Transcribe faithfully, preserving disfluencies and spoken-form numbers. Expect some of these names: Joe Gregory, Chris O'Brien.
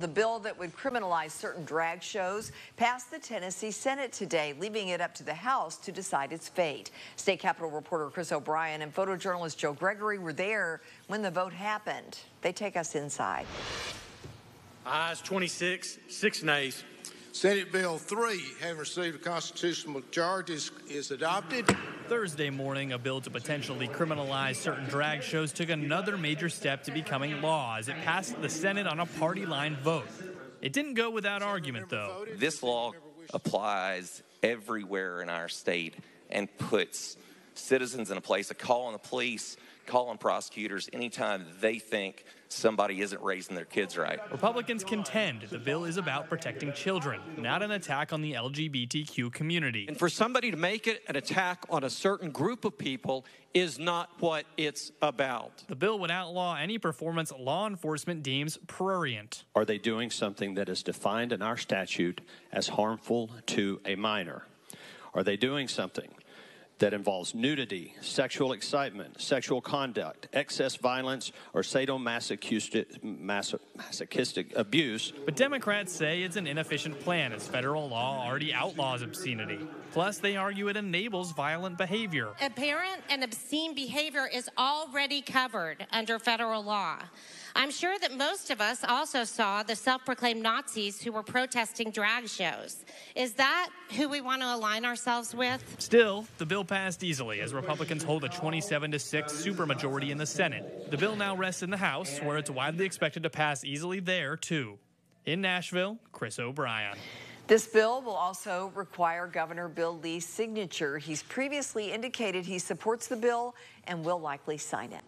The bill that would criminalize certain drag shows passed the Tennessee Senate today, leaving it up to the House to decide its fate. State Capitol reporter Chris O'Brien and photojournalist Joe Gregory were there when the vote happened. They take us inside. Ayes twenty-six, six nays. Senate Bill three, having received a constitutional majority, is, is adopted. Thursday morning, a bill to potentially criminalize certain drag shows took another major step to becoming law as it passed the Senate on a party-line vote. It didn't go without argument, though. This law applies everywhere in our state and puts citizens in a place to call on the police, call on prosecutors anytime they think somebody isn't raising their kids right. Republicans contend the bill is about protecting children, not an attack on the L G B T Q community. And for somebody to make it an attack on a certain group of people is not what it's about. The bill would outlaw any performance law enforcement deems prurient. Are they doing something that is defined in our statute as harmful to a minor? Are they doing something that involves nudity, sexual excitement, sexual conduct, excess violence, or sadomasochistic abuse? But Democrats say it's an inefficient plan as federal law already outlaws obscenity. Plus, they argue it enables violent behavior. Apparent and obscene behavior is already covered under federal law. I'm sure that most of us also saw the self-proclaimed Nazis who were protesting drag shows. Is that who we want to align ourselves with? Still, the bill passed easily as Republicans hold a twenty-seven to six supermajority in the Senate. The bill now rests in the House, where it's widely expected to pass easily there, too. In Nashville, Chris O'Brien. This bill will also require Governor Bill Lee's signature. He's previously indicated he supports the bill and will likely sign it.